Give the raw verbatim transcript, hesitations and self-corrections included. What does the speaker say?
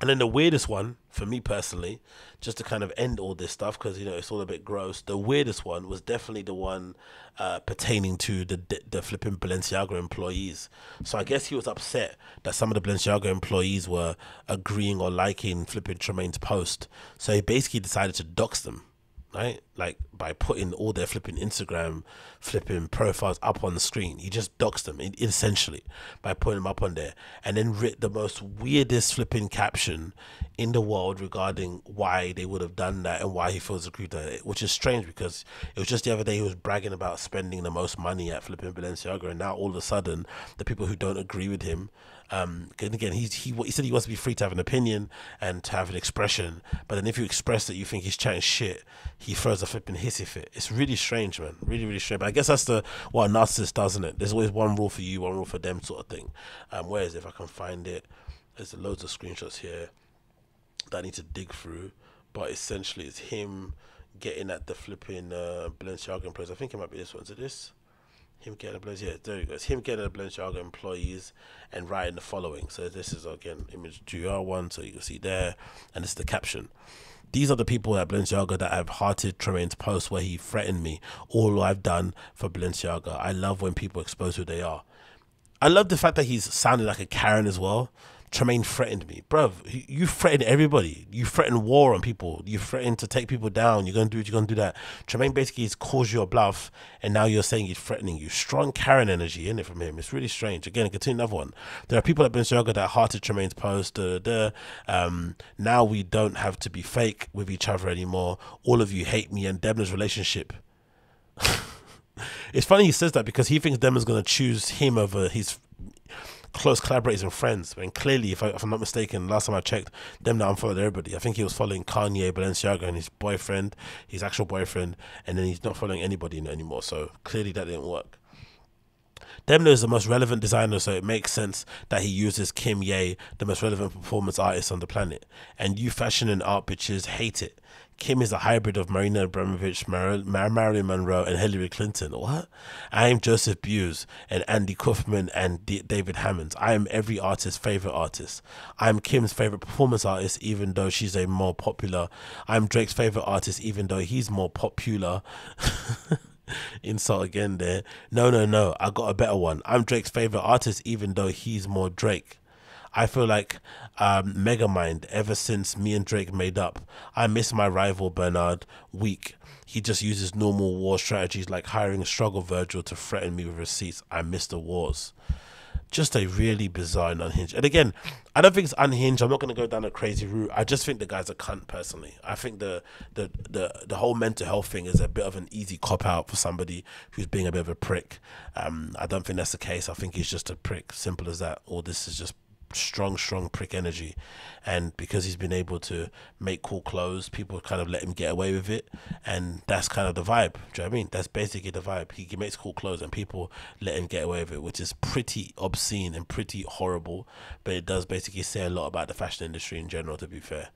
And then the weirdest one, for me personally, just to kind of end all this stuff, because, you know, it's all a bit gross, the weirdest one was definitely the one uh, pertaining to the, the the flipping Balenciaga employees. So I guess he was upset that some of the Balenciaga employees were agreeing or liking flipping Tremaine's post. So he basically decided to dox them, right? Like, by putting all their flipping Instagram flipping profiles up on the screen. He just doxed them, essentially, by putting them up on there, and then writ the most weirdest flipping caption in the world regarding why they would have done that and why he feels aggrieved at it, which is strange, because it was just the other day he was bragging about spending the most money at flipping Balenciaga, and now all of a sudden the people who don't agree with him, um and again, he's, he he said he wants to be free to have an opinion and to have an expression, but then if you express that you think he's chatting shit, he throws a flipping hissy fit. It's really strange, man. Really, really strange. But I guess that's the what a narcissist does, isn't it? There's always one rule for you, one rule for them, sort of thing. Um, where is it? If I can find it, there's loads of screenshots here that I need to dig through. But essentially, it's him getting at the flipping uh, Balenciaga employees. I think it might be this one. Is it this? Him getting the Balenciaga, yeah, there you go. It's him getting the Balenciaga employees and writing the following. So this is, again, image G R one, so you can see there, and it's the caption. These are the people at Balenciaga that have hearted Tremaine's post where he threatened me. All I've done for Balenciaga. I love when people expose who they are. I love the fact that he's sounding like a Karen as well. Tremaine threatened me. Bruv, you threaten everybody. You threaten war on people. You threaten to take people down. You're going to do it. You're going to do that. Tremaine basically has caused you a bluff, and now you're saying he's threatening you. Strong Karen energy, isn't it, from him? It's really strange. Again, continue another one. There are people at Balenciaga that hearted Tremaine's post. Duh, duh, duh. Um, now we don't have to be fake with each other anymore. All of you hate me and Demna's relationship. It's funny he says that because he thinks Demna's going to choose him over his close collaborators and friends, and clearly, if, I, if I'm not mistaken, last time I checked, Demna unfollowed everybody. I think he was following Kanye, Balenciaga, and his boyfriend, his actual boyfriend, and then he's not following anybody anymore, so clearly that didn't work. Demna is the most relevant designer, so it makes sense that he uses Kim Ye, the most relevant performance artist on the planet, and you fashion and art bitches hate it. Kim is a hybrid of Marina Abramovich, Mar Mar Marilyn Monroe, and Hillary Clinton. What? I am Joseph Beuys and Andy Kaufman and D David Hammonds. I am every artist's favorite artist. I am Kim's favorite performance artist, even though she's a more popular. I am Drake's favorite artist, even though he's more popular. Insult again there. No, no, no. I got a better one. I'm Drake's favorite artist, even though he's more Drake. I feel like um, Megamind ever since me and Drake made up. I miss my rival Bernard weak. He just uses normal war strategies like hiring a struggle Virgil to threaten me with receipts. I miss the wars. Just a really bizarre and unhinged. And again, I don't think it's unhinged. I'm not going to go down a crazy route. I just think the guy's a cunt personally. I think the the the the whole mental health thing is a bit of an easy cop out for somebody who's being a bit of a prick. Um, I don't think that's the case. I think he's just a prick. Simple as that. All this is just strong strong prick energy, and because he's been able to make cool clothes, people kind of let him get away with it, and that's kind of the vibe. Do you know what I mean? That's basically the vibe. He makes cool clothes and people let him get away with it, which is pretty obscene and pretty horrible, but it does basically say a lot about the fashion industry in general, to be fair.